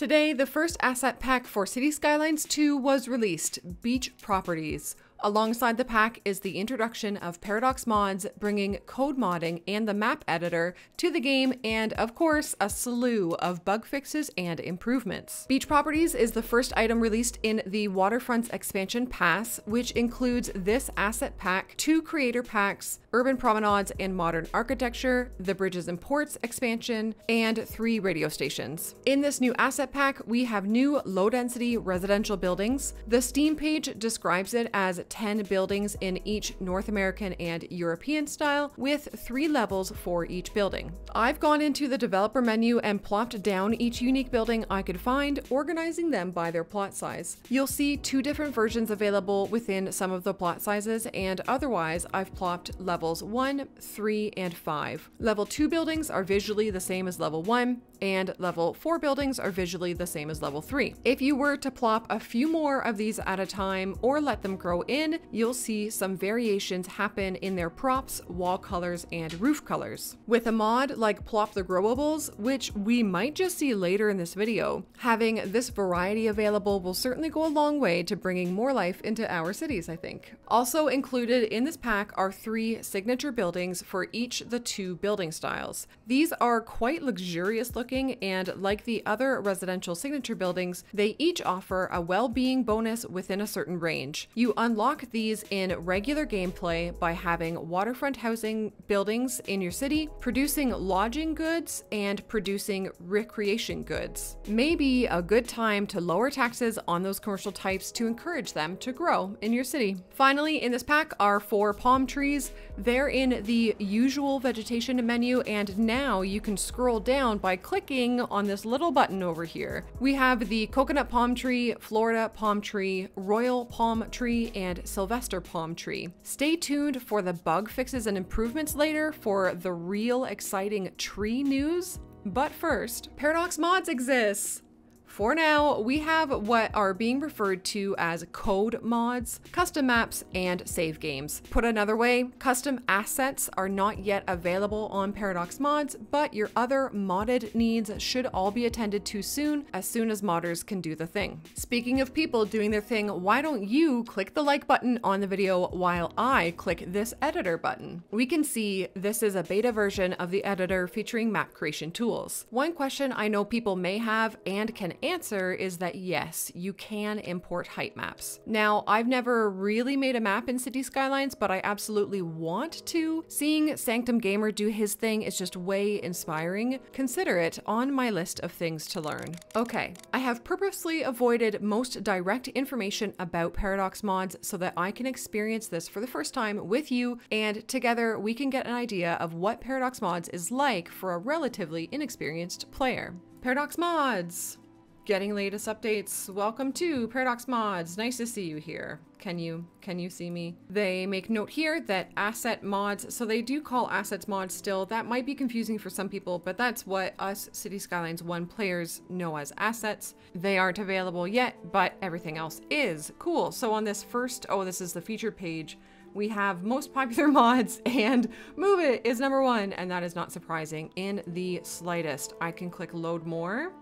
Today, the first asset pack for City Skylines 2 was released, Beach Properties. Alongside the pack is the introduction of Paradox Mods, bringing code modding and the map editor to the game, and of course, a slew of bug fixes and improvements. Beach Properties is the first item released in the Waterfronts Expansion Pass, which includes this asset pack, 2 creator packs, Urban Promenades and Modern Architecture, the Bridges and Ports expansion, and 3 radio stations. In this new asset pack, we have new low-density residential buildings. The Steam page describes it as 10 buildings in each North American and European style, with 3 levels for each building. I've gone into the developer menu and plopped down each unique building I could find, organizing them by their plot size. You'll see 2 different versions available within some of the plot sizes, and otherwise I've plopped levels 1, 3, and 5. Level 2 buildings are visually the same as level 1, and level 4 buildings are visually the same as level 3. If you were to plop a few more of these at a time or let them grow in, you'll see some variations happen in their props, wall colors, and roof colors. With a mod like Plop the Growables, which we might just see later in this video, having this variety available will certainly go a long way to bringing more life into our cities, I think. Also included in this pack are 3 signature buildings for each of the 2 building styles. These are quite luxurious looking, and like the other residential signature buildings, they each offer a well-being bonus within a certain range. You unlock these in regular gameplay by having waterfront housing buildings in your city, producing lodging goods, and producing recreation goods. Maybe a good time to lower taxes on those commercial types to encourage them to grow in your city. Finally, in this pack are 4 palm trees. They're in the usual vegetation menu, and now you can scroll down by clicking on this little button over here. We have the coconut palm tree, Florida palm tree, royal palm tree, and Sylvester palm tree. Stay tuned for the bug fixes and improvements later for the real exciting tree news. But first, Paradox Mods exists! For now, we have what are being referred to as code mods, custom maps, and save games. Put another way, custom assets are not yet available on Paradox Mods, but your other modded needs should all be attended to soon as modders can do the thing. Speaking of people doing their thing, why don't you click the like button on the video while I click this editor button? We can see this is a beta version of the editor featuring map creation tools. One question I know people may have and can answer is that yes, you can import height maps. Now, I've never really made a map in City Skylines, but I absolutely want to. Seeing Sanctum Gamer do his thing is just way inspiring. Consider it on my list of things to learn. Okay, I have purposely avoided most direct information about Paradox Mods so that I can experience this for the first time with you, and together we can get an idea of what Paradox Mods is like for a relatively inexperienced player. Paradox Mods! Getting latest updates. Welcome to Paradox Mods. Nice to see you here. Can you see me? They make note here that asset mods, so they do call assets mods still. That might be confusing for some people, but that's what us City Skylines 1 players know as assets. They aren't available yet, but everything else is. Cool. So on this first, oh, this is the featured page. We have most popular mods, and Move It is #1, and that is not surprising in the slightest. I can click load more.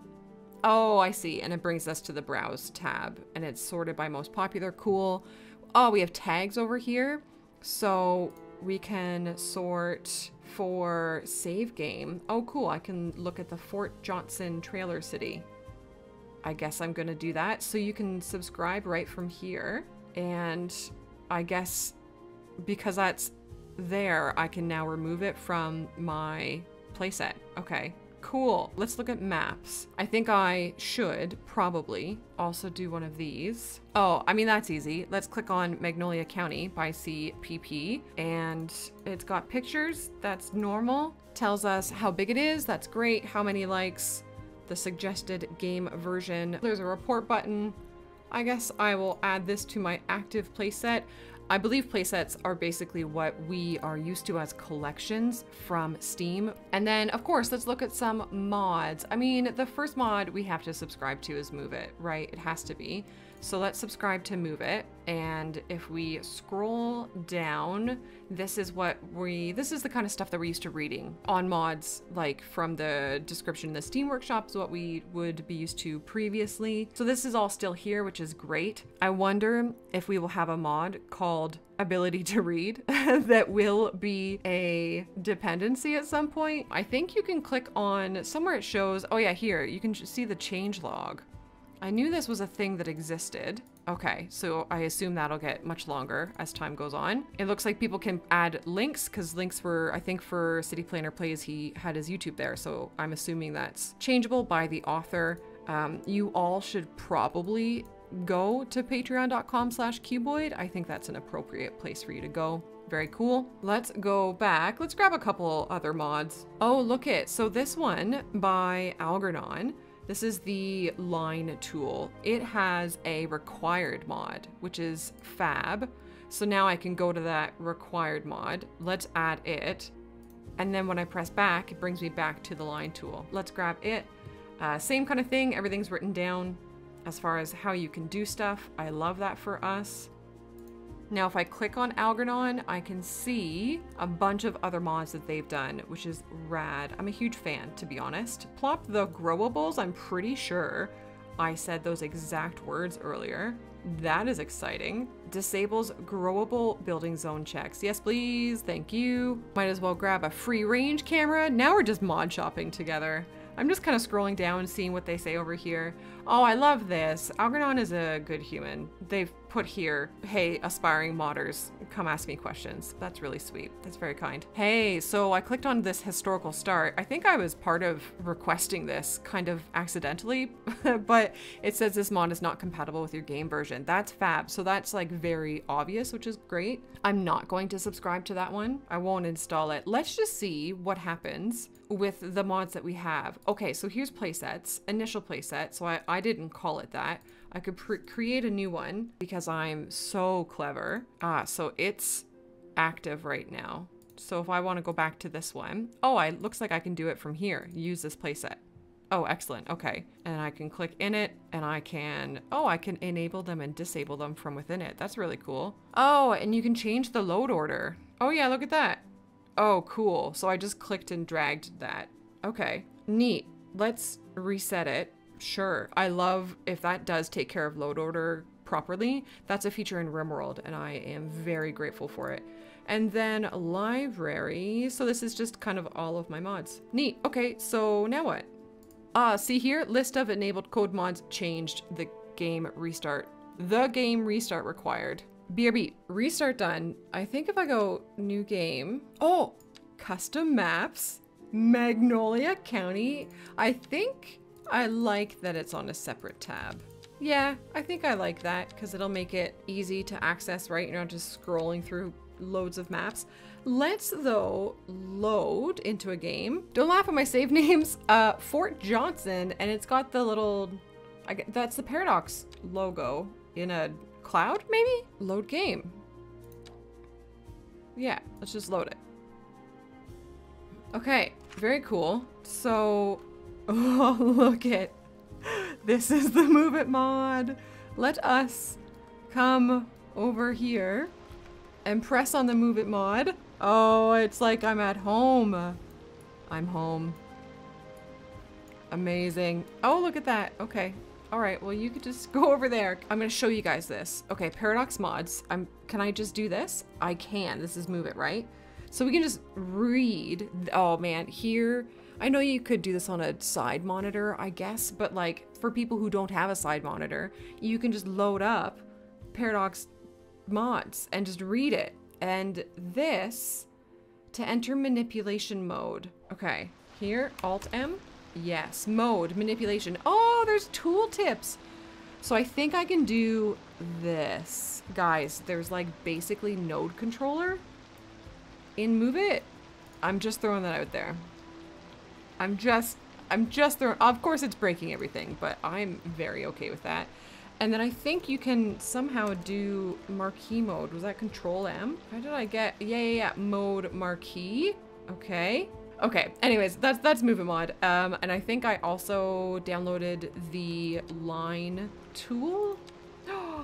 Oh, I see. And it brings us to the browse tab, and it's sorted by most popular. Cool. Oh, we have tags over here. So we can sort for save game. Oh, cool. I can look at the Fort Johnson trailer city. I guess I'm going to do that. So you can subscribe right from here. And I guess because that's there, I can now remove it from my playset. Okay. Cool. Let's look at maps. I think I should probably also do one of these. Oh, I mean, that's easy. Let's click on Magnolia County by cpp, and it's got pictures. That's normal. Tells us how big it is. That's great. How many likes, the suggested game version. There's a report button. I guess I will add this to my active playset. I believe playsets are basically what we are used to as collections from Steam. And then, of course, let's look at some mods. I mean, the first mod we have to subscribe to is Move It, right? It has to be. So let's subscribe to Move It. And if we scroll down, this is the kind of stuff that we're used to reading on mods, like from the description in the Steam Workshop is what we would be used to previously. So this is all still here, which is great. I wonder if we will have a mod called Ability to Read that will be a dependency at some point. I think you can click on somewhere it shows, oh yeah, here, you can see the change log. I knew this was a thing that existed. Okay, so I assume that'll get much longer as time goes on. It looks like people can add links, because links were, I think for City Planner Plays, he had his YouTube there. So I'm assuming that's changeable by the author. You all should probably go to patreon.com/cuboid. I think that's an appropriate place for you to go. Very cool. Let's go back. Let's grab a couple other mods. Oh, look it. So this one by Algernon. This is the line tool. It has a required mod, which is Fab. So now I can go to that required mod. Let's add it. And then when I press back, it brings me back to the line tool. Let's grab it. Same kind of thing. Everything's written down as far as how you can do stuff. I love that for us. Now, if I click on Algernon, I can see a bunch of other mods that they've done, which is rad. I'm a huge fan, to be honest. Plop the Growables, I'm pretty sure I said those exact words earlier. That is exciting. Disables growable building zone checks. Yes, please, thank you. Might as well grab a free range camera. Now we're just mod shopping together. I'm just kind of scrolling down and seeing what they say over here. Oh, I love this. Algernon is a good human. They've put here, hey, aspiring modders, come ask me questions. That's really sweet. That's very kind. Hey, so I clicked on this historical start. I think I was part of requesting this kind of accidentally, but it says this mod is not compatible with your game version. That's fab. So that's like very obvious, which is great. I'm not going to subscribe to that one. I won't install it. Let's just see what happens with the mods that we have. Okay, so here's playsets, initial playset. So I didn't call it that. I could create a new one because I'm so clever. So it's active right now. So if I want to go back to this one, oh, it looks like I can do it from here. Use this playset. Oh, excellent. Okay. And I can click in it and I can, oh, I can enable them and disable them from within it. That's really cool. Oh, and you can change the load order. Oh yeah, look at that. Oh, cool. So I just clicked and dragged that. Okay, neat. Let's reset it. Sure. I love if that does take care of load order properly. That's a feature in RimWorld and I am very grateful for it. And then library. So this is just kind of all of my mods. Neat. Okay, so now what? See here, list of enabled code mods changed. The game restart required. BRB, restart done. I think if I go new game, oh, custom maps, Magnolia County. I think I like that it's on a separate tab. Yeah, I think I like that because it'll make it easy to access, right? You're not just scrolling through loads of maps. Let's though load into a game. Don't laugh at my save names. Fort Johnson, and it's got the little, that's the Paradox logo in a cloud maybe? Load game. Yeah, let's just load it. Okay, very cool. So, oh, look it. This is the Move It mod. Let us come over here and press on the Move It mod. Oh, it's like I'm at home. I'm home. Amazing. Oh, look at that. Okay. All right, well, you could just go over there. I'm gonna show you guys this. Okay, Paradox Mods. Can I just do this? I can. This is Move It, right? So we can just read. Oh man, here. I know you could do this on a side monitor, I guess, but like for people who don't have a side monitor, you can just load up Paradox Mods and just read it. And this to enter manipulation mode. Okay, here, Alt M. Yes, mode, manipulation. Oh, there's tooltips. So I think I can do this. Guys, there's like basically node controller in Move It. I'm just throwing that out there. I'm just throwing, of course it's breaking everything, but I'm very okay with that. And then I think you can somehow do marquee mode. Was that Control M? How did I get, yeah, mode marquee. Okay. Okay, anyways, that's Move It mod. And I think I also downloaded the line tool.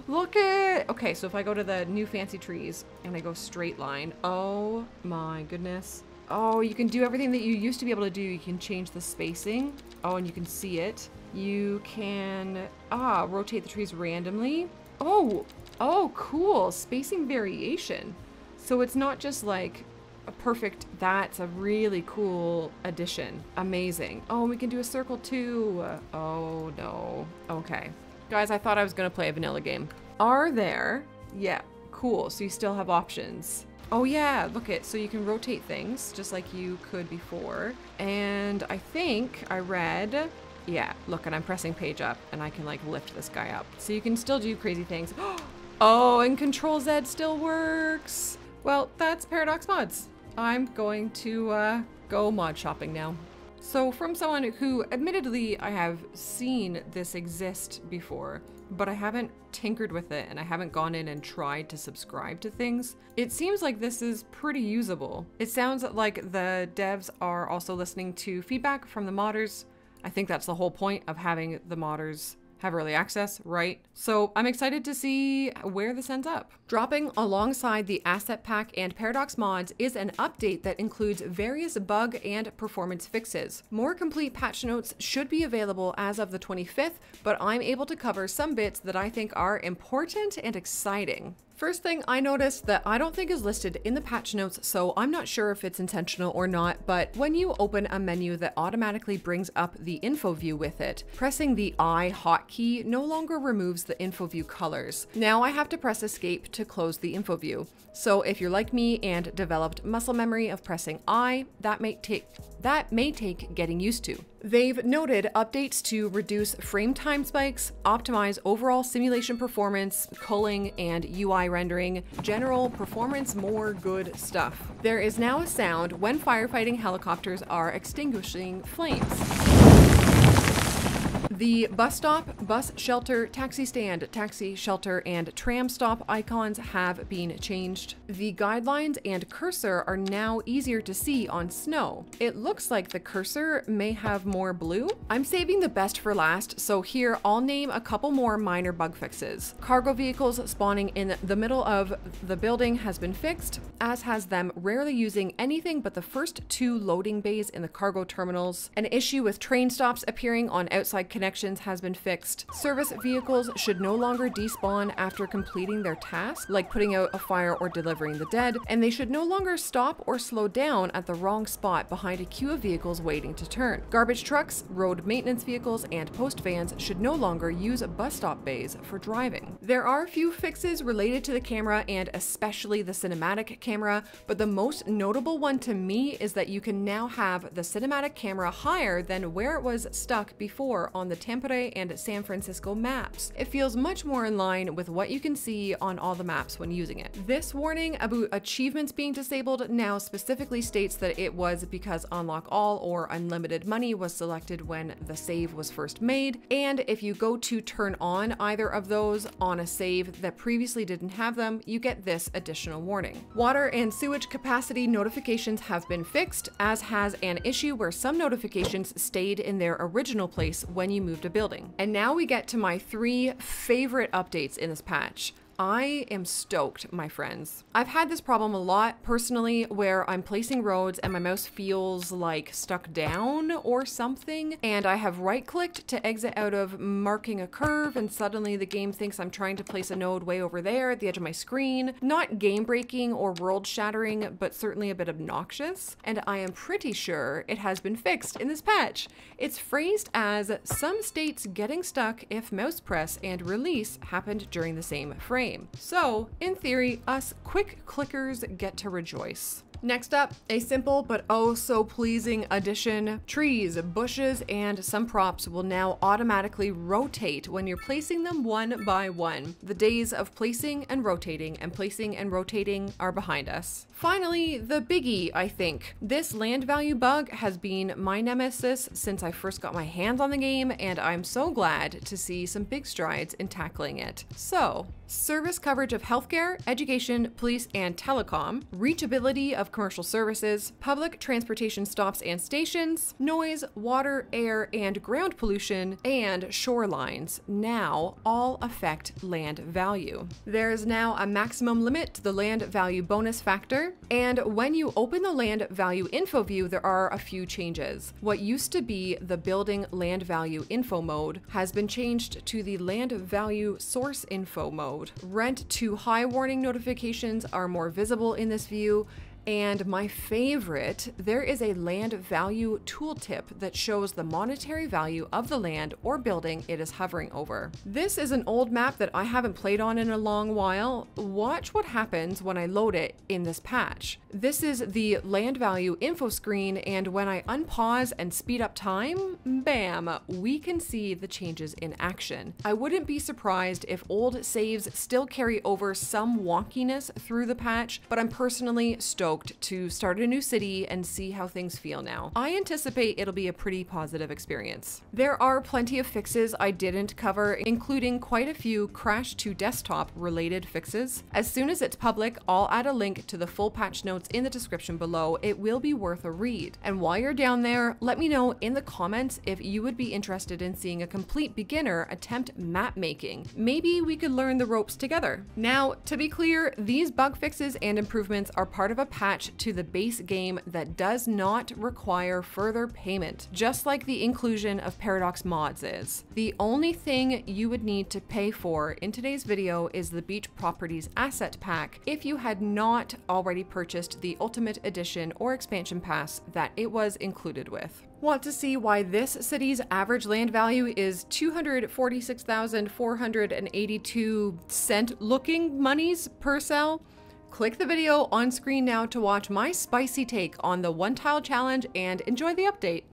Look at... Okay, so if I go to the new fancy trees and I go straight line, oh my goodness. Oh, you can do everything that you used to be able to do. You can change the spacing. Oh, and you can see it. You can rotate the trees randomly. Oh, oh, cool. Spacing variation. So it's not just like a perfect, that's a really cool addition. Amazing. Oh, we can do a circle too. Oh no. Okay. Guys, I thought I was gonna play a vanilla game. Are there? Yeah, cool. So you still have options. Oh yeah, look it. So you can rotate things just like you could before. And I think I read, yeah, look, and I'm pressing page up and I can like lift this guy up. So you can still do crazy things. Oh, and Control Z still works. Well, that's Paradox Mods. I'm going to go mod shopping now. So from someone who admittedly I have seen this exist before, but I haven't tinkered with it and I haven't gone in and tried to subscribe to things, it seems like this is pretty usable. It sounds like the devs are also listening to feedback from the modders. I think that's the whole point of having the modders have early access, right? So I'm excited to see where this ends up. Dropping alongside the asset pack and Paradox Mods is an update that includes various bug and performance fixes. More complete patch notes should be available as of the 25th, but I'm able to cover some bits that I think are important and exciting. First thing I noticed that I don't think is listed in the patch notes, so I'm not sure if it's intentional or not, but when you open a menu that automatically brings up the info view with it, pressing the I hotkey no longer removes the info view colors. Now I have to press escape to close the info view. So if you're like me and developed muscle memory of pressing I, that may take getting used to. They've noted updates to reduce frame time spikes, optimize overall simulation performance, culling and UI rendering, general performance, more good stuff. There is now a sound when firefighting helicopters are extinguishing flames. The bus stop, bus shelter, taxi stand, taxi shelter, and tram stop icons have been changed. The guidelines and cursor are now easier to see on snow. It looks like the cursor may have more blue. I'm saving the best for last, so here I'll name a couple more minor bug fixes. Cargo vehicles spawning in the middle of the building has been fixed, as has them rarely using anything but the first two loading bays in the cargo terminals. An issue with train stops appearing on outside connections has been fixed. Service vehicles should no longer despawn after completing their task, like putting out a fire or delivering the dead, and they should no longer stop or slow down at the wrong spot behind a queue of vehicles waiting to turn. Garbage trucks, road maintenance vehicles, and post vans should no longer use bus stop bays for driving. There are a few fixes related to the camera and especially the cinematic camera, but the most notable one to me is that you can now have the cinematic camera higher than where it was stuck before on the Tampere and San Francisco maps. It feels much more in line with what you can see on all the maps when using it. This warning about achievements being disabled now specifically states that it was because unlock all or unlimited money was selected when the save was first made, and if you go to turn on either of those on a save that previously didn't have them, you get this additional warning. Water and sewage capacity notifications have been fixed, as has an issue where some notifications stayed in their original place when you moved a building. And now we get to my three favorite updates in this patch. I am stoked, my friends. I've had this problem a lot personally where I'm placing roads and my mouse feels like stuck down or something, and I have right clicked to exit out of marking a curve and suddenly the game thinks I'm trying to place a node way over there at the edge of my screen. Not game breaking or world shattering, but certainly a bit obnoxious, and I am pretty sure it has been fixed in this patch. It's phrased as some states getting stuck if mouse press and release happened during the same frame. So, in theory, us quick clickers get to rejoice. Next up, a simple but oh so pleasing addition. Trees, bushes, and some props will now automatically rotate when you're placing them one by one. The days of placing and rotating are behind us. Finally, the biggie, I think. This land value bug has been my nemesis since I first got my hands on the game, and I'm so glad to see some big strides in tackling it. So, service coverage of healthcare, education, police, and telecom, reachability of commercial services, public transportation stops and stations, noise, water, air, and ground pollution, and shorelines now all affect land value. There is now a maximum limit to the land value bonus factor, and when you open the land value info view, there are a few changes. What used to be the building land value info mode has been changed to the land value source info mode. Rent to high warning notifications are more visible in this view. And my favorite, there is a land value tooltip that shows the monetary value of the land or building it is hovering over. This is an old map that I haven't played on in a long while. Watch what happens when I load it in this patch. This is the land value info screen, and when I unpause and speed up time, bam, we can see the changes in action. I wouldn't be surprised if old saves still carry over some wonkiness through the patch, but I'm personally stoked to start a new city and see how things feel now. I anticipate it'll be a pretty positive experience. There are plenty of fixes I didn't cover, including quite a few Crash to Desktop related fixes. As soon as it's public, I'll add a link to the full patch notes in the description below. It will be worth a read. And while you're down there, let me know in the comments if you would be interested in seeing a complete beginner attempt map making. Maybe we could learn the ropes together. Now, to be clear, these bug fixes and improvements are part of a patch to the base game that does not require further payment, just like the inclusion of Paradox Mods is. The only thing you would need to pay for in today's video is the Beach Properties Asset Pack if you had not already purchased the Ultimate Edition or Expansion Pass that it was included with. Want to see why this city's average land value is $246,482 looking monies per cell? Click the video on screen now to watch my spicy take on the One Tile Challenge and enjoy the update.